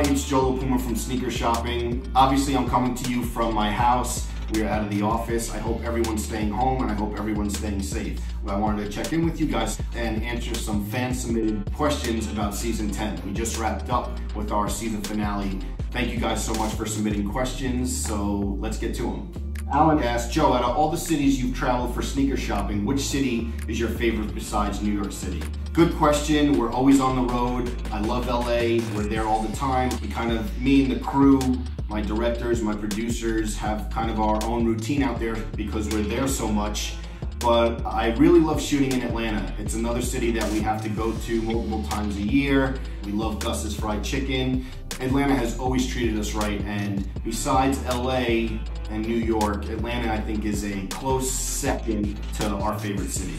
everybody, it's Joe La Puma from Sneaker Shopping. Obviously, I'm coming to you from my house. We are out of the office. I hope everyone's staying home and I hope everyone's staying safe. Well, I wanted to check in with you guys and answer some fan-submitted questions about season 10. We just wrapped up with our season finale. Thank you guys so much for submitting questions, so let's get to them. Alan asked, Joe, out of all the cities you've traveled for sneaker shopping, which city is your favorite besides New York City? Good question. We're always on the road. I love LA. We're there all the time. We kind of, me and the crew, my directors, my producers, have kind of our own routine out there because we're there so much. But I really love shooting in Atlanta. It's another city that we have to go to multiple times a year. We love Gus's fried chicken. Atlanta has always treated us right, and besides LA and New York, Atlanta I think is a close second to our favorite city.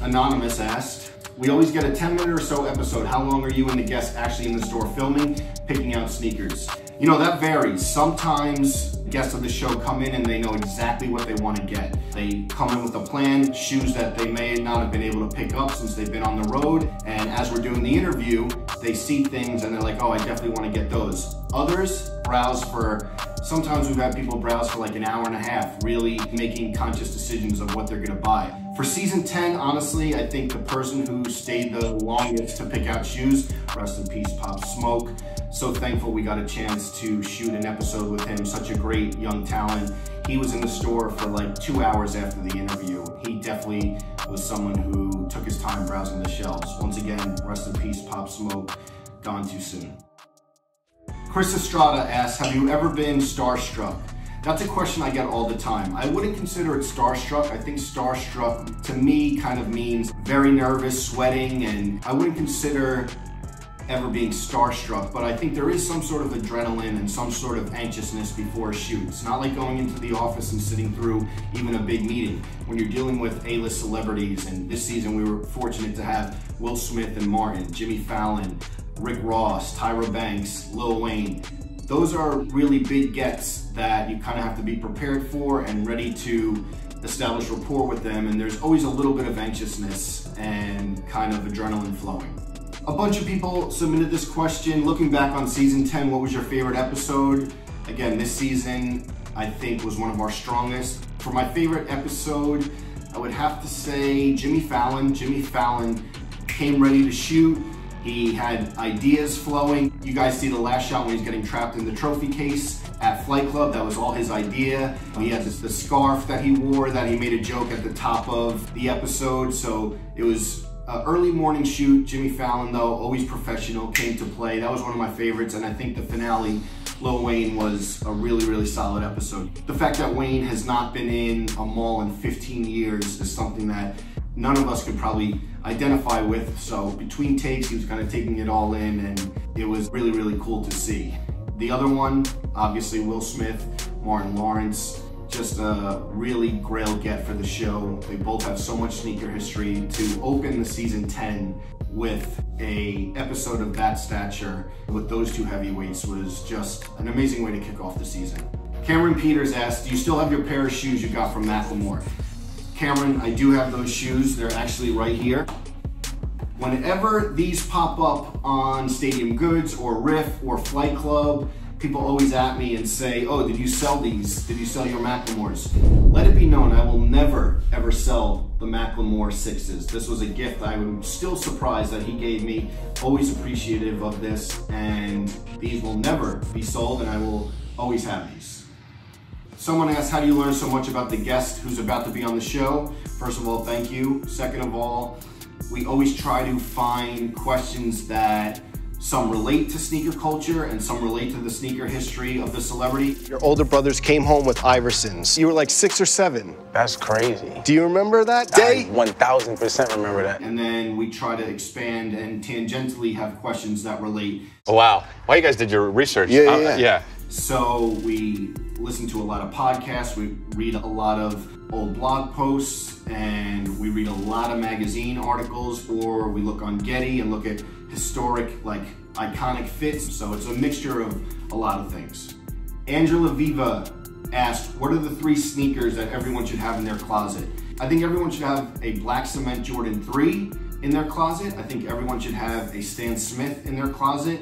Anonymous asked, we always get a 10-minute or so episode. How long are you and the guests actually in the store filming, picking out sneakers? You know, that varies. Sometimes guests of the show come in and they know exactly what they want to get. They come in with a plan, shoes that they may not have been able to pick up since they've been on the road. And as we're doing the interview, they see things and they're like, oh, I definitely want to get those. Others browse for, sometimes we've had people browse for like an hour and a half, really making conscious decisions of what they're going to buy. For season 10, honestly, I think the person who stayed the longest to pick out shoes, rest in peace, Pop Smoke. So thankful we got a chance to shoot an episode with him, such a great young talent. He was in the store for like 2 hours after the interview. He definitely was someone who took his time browsing the shelves. Once again, rest in peace, Pop Smoke, gone too soon. Chris Estrada asks, have you ever been starstruck? That's a question I get all the time. I wouldn't consider it starstruck. I think starstruck to me kind of means very nervous, sweating, and I wouldn't consider ever being starstruck, but I think there is some sort of adrenaline and some sort of anxiousness before a shoot. It's not like going into the office and sitting through even a big meeting. When you're dealing with A-list celebrities, and this season we were fortunate to have Will Smith and Martin, Jimmy Fallon, Rick Ross, Tyra Banks, Lil Wayne. Those are really big gets that you kind of have to be prepared for and ready to establish rapport with them, and there's always a little bit of anxiousness and kind of adrenaline flowing. A bunch of people submitted this question. Looking back on season 10, what was your favorite episode? Again, this season, I think, was one of our strongest. For my favorite episode, I would have to say Jimmy Fallon. Jimmy Fallon came ready to shoot. He had ideas flowing. You guys see the last shot when he's getting trapped in the trophy case at Flight Club. That was all his idea. He had the scarf that he wore that he made a joke at the top of the episode. So it was early morning shoot. Jimmy Fallon, though, always professional, came to play. That was one of my favorites, and I think the finale, Lil Wayne, was a really, really solid episode. The fact that Wayne has not been in a mall in 15 years is something that none of us could probably identify with, so between takes, he was kind of taking it all in, and it was really, really cool to see. The other one, obviously Will Smith, Martin Lawrence, just a really grail get for the show. They both have so much sneaker history. To open the season 10 with a episode of that stature with those two heavyweights was just an amazing way to kick off the season. Cameron Peters asked, do you still have your pair of shoes you got from Macklemore? Cameron, I do have those shoes. They're actually right here. Whenever these pop up on Stadium Goods or Riff or Flight Club, people always at me and say, oh, did you sell these? Did you sell your Macklemores? Let it be known, I will never, ever sell the Macklemore 6s. This was a gift I'm still surprised that he gave me. Always appreciative of this, and these will never be sold, and I will always have these. Someone asked, how do you learn so much about the guest who's about to be on the show? First of all, thank you. Second of all, we always try to find questions that some relate to sneaker culture and some relate to the sneaker history of the celebrity. Your older brothers came home with Iversons. You were like 6 or 7. That's crazy. Do you remember that day? I 1,000% remember that. And then we try to expand and tangentially have questions that relate. Oh, wow. Well, you guys did your research. Yeah. So we listen to a lot of podcasts. We read a lot of old blog posts, and we read a lot of magazine articles, or we look on Getty and look at historic, like iconic fits. So it's a mixture of a lot of things. Angela Viva asked, what are the 3 sneakers that everyone should have in their closet? I think everyone should have a black cement Jordan 3 in their closet. I think everyone should have a Stan Smith in their closet.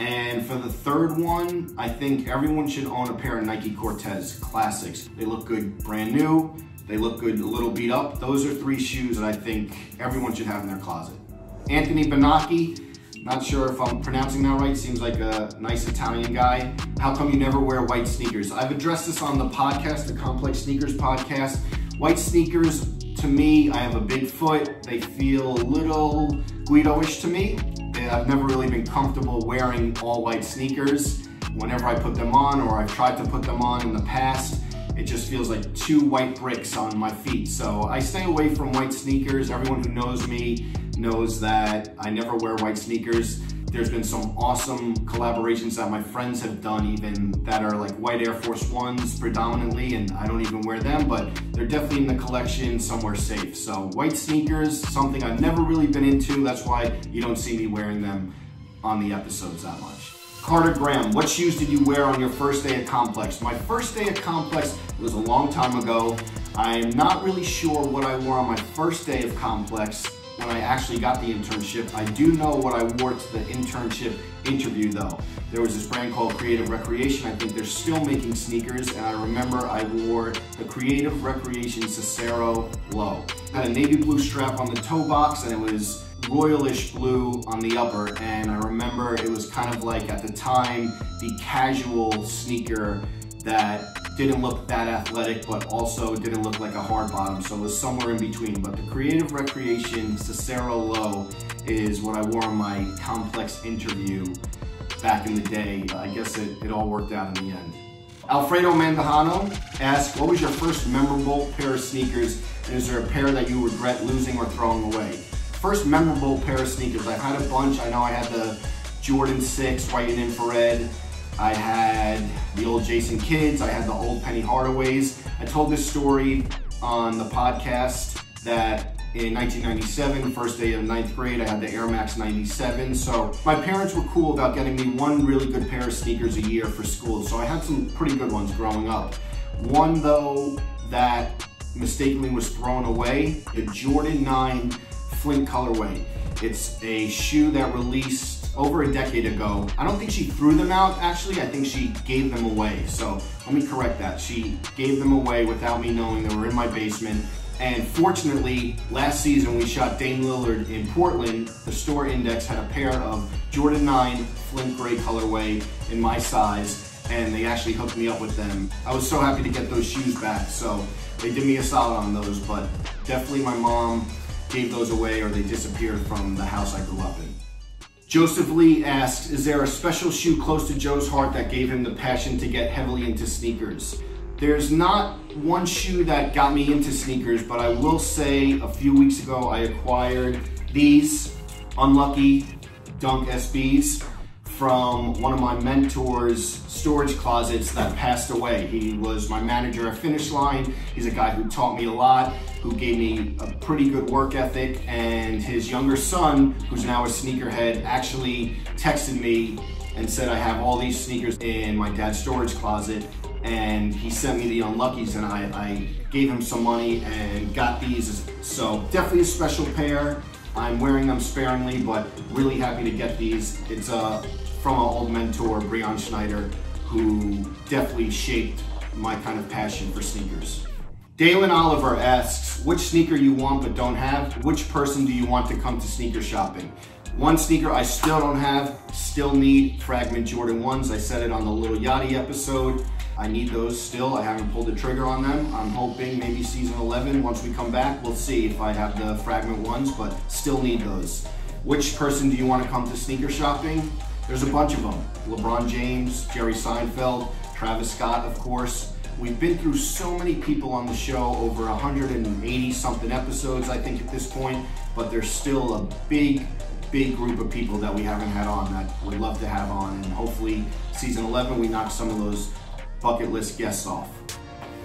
And for the third one, I think everyone should own a pair of Nike Cortez Classics. They look good brand new. They look good a little beat up. Those are three shoes that I think everyone should have in their closet. Anthony Benacchi, not sure if I'm pronouncing that right, seems like a nice Italian guy. How come you never wear white sneakers? I've addressed this on the podcast, the Complex Sneakers podcast. White sneakers, to me, I have a big foot. They feel a little Guido-ish to me. I've never really been comfortable wearing all white sneakers. Whenever I put them on, or I've tried to put them on in the past, it just feels like two white bricks on my feet. So I stay away from white sneakers. Everyone who knows me knows that I never wear white sneakers. There's been some awesome collaborations that my friends have done even that are like white Air Force Ones predominantly, and I don't even wear them, but they're definitely in the collection somewhere safe. So white sneakers, something I've never really been into. That's why you don't see me wearing them on the episodes that much. Carter Graham, what shoes did you wear on your first day at Complex? My first day at Complex was a long time ago. I'm not really sure what I wore on my first day of Complex when I actually got the internship. I do know what I wore to the internship interview though. There was this brand called Creative Recreation. I think they're still making sneakers, and I remember I wore the Creative Recreation Cicero Low. Had a navy blue strap on the toe box, and it was royalish blue on the upper, and I remember it was kind of like, at the time, the casual sneaker that didn't look that athletic but also didn't look like a hard bottom, so it was somewhere in between. But the Creative Recreation Cicero Low is what I wore on my Complex interview back in the day. I guess it all worked out in the end. Alfredo Mandajano asks, what was your first memorable pair of sneakers, and is there a pair that you regret losing or throwing away? First memorable pair of sneakers, I had a bunch. I know I had the Jordan 6 white and infrared. I had the old Jason Kids. I had the old Penny Hardaways. I told this story on the podcast that in 1997, first day of ninth grade, I had the Air Max 97. So my parents were cool about getting me one really good pair of sneakers a year for school. So I had some pretty good ones growing up. One though that mistakenly was thrown away, the Jordan 9 Flint colorway. It's a shoe that released over a decade ago. I don't think she threw them out, actually. I think she gave them away. So let me correct that. She gave them away without me knowing. They were in my basement. And fortunately, last season we shot Dame Lillard in Portland. The store index had a pair of Jordan 9 Flint gray colorway in my size, and they actually hooked me up with them. I was so happy to get those shoes back. So they did me a solid on those, but definitely my mom gave those away, or they disappeared from the house I grew up in. Joseph Lee asks, is there a special shoe close to Joe's heart that gave him the passion to get heavily into sneakers? There's not one shoe that got me into sneakers, but I will say a few weeks ago I acquired these unlucky Dunk SBs from one of my mentor's storage closets that passed away. He was my manager at Finish Line. He's a guy who taught me a lot, who gave me a pretty good work ethic, and his younger son, who's now a sneakerhead, actually texted me and said, I have all these sneakers in my dad's storage closet, and he sent me the unluckies, and I gave him some money and got these. So definitely a special pair. I'm wearing them sparingly, but really happy to get these. It's from an old mentor, Brian Schneider, who definitely shaped my kind of passion for sneakers. Dalen Oliver asks, which sneaker you want but don't have? Which person do you want to come to sneaker shopping? One sneaker I still don't have, still need, Fragment Jordan 1s. I said it on the Lil Yachty episode. I need those still. I haven't pulled the trigger on them. I'm hoping maybe season 11, once we come back, we'll see if I have the Fragment ones, but still need those. Which person do you want to come to sneaker shopping? There's a bunch of them. LeBron James, Jerry Seinfeld, Travis Scott, of course. We've been through so many people on the show, over 180 something episodes, I think at this point, but there's still a big group of people that we haven't had on that we'd love to have on, and hopefully season 11, we knock some of those bucket list guests off.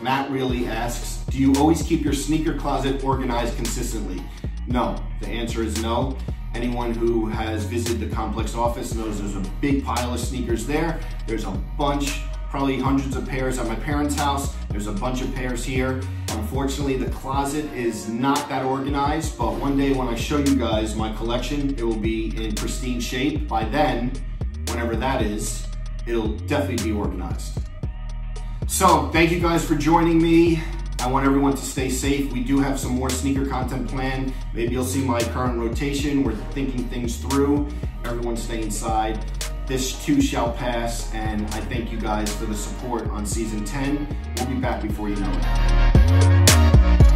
Matt really asks, do you always keep your sneaker closet organized consistently? No, the answer is no. Anyone who has visited the Complex office knows there's a big pile of sneakers there. There's a bunch, probably hundreds of pairs at my parents' house. There's a bunch of pairs here. Unfortunately, the closet is not that organized, but one day when I show you guys my collection, it will be in pristine shape. By then, whenever that is, it'll definitely be organized. So thank you guys for joining me. I want everyone to stay safe. We do have some more sneaker content planned. Maybe you'll see my current rotation. We're thinking things through. Everyone stay inside. This too shall pass, and I thank you guys for the support on season 10. We'll be back before you know it.